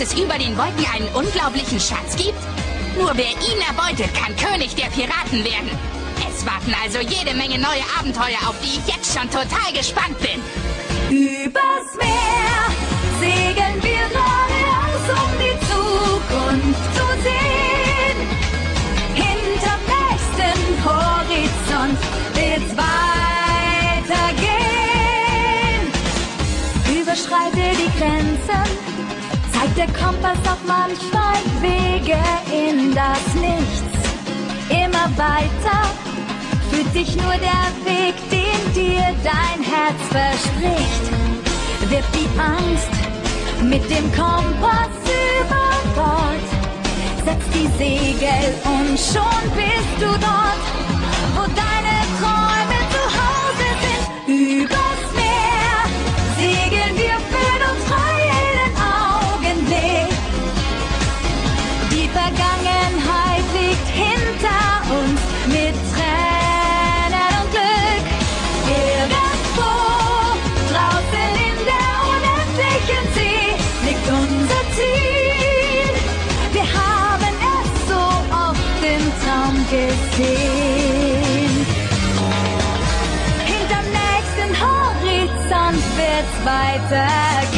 dass es über den Wolken einen unglaublichen Schatz gibt? Nur wer ihn erbeutet, kann König der Piraten werden. Es warten also jede Menge neue Abenteuer, auf die ich jetzt schon total gespannt bin. Übers Meer segeln wir geradeaus, um die Zukunft zu sehen. Hinterm nächsten Horizont wird's weitergehen. Überschreite die Grenzen, zeigt der Kompass auf manch weit Wege in das Nichts. Immer weiter führt dich nur der Weg, den dir dein Herz verspricht. Wirf die Angst mit dem Kompass über Bord, setz die Segel und schon bist du dort, wo deine Träume zu Hause sind. Übers Meer segeln wir, führen uns frei jeden Augenblick. Die Vergangenheit liegt hinter uns mit Tränen und Glück. Irgendwo draußen in der unendlichen See liegt unser Ziel. Wir haben es so oft im Traum gesehen. Hinterm nächsten Horizont wird's weitergehen.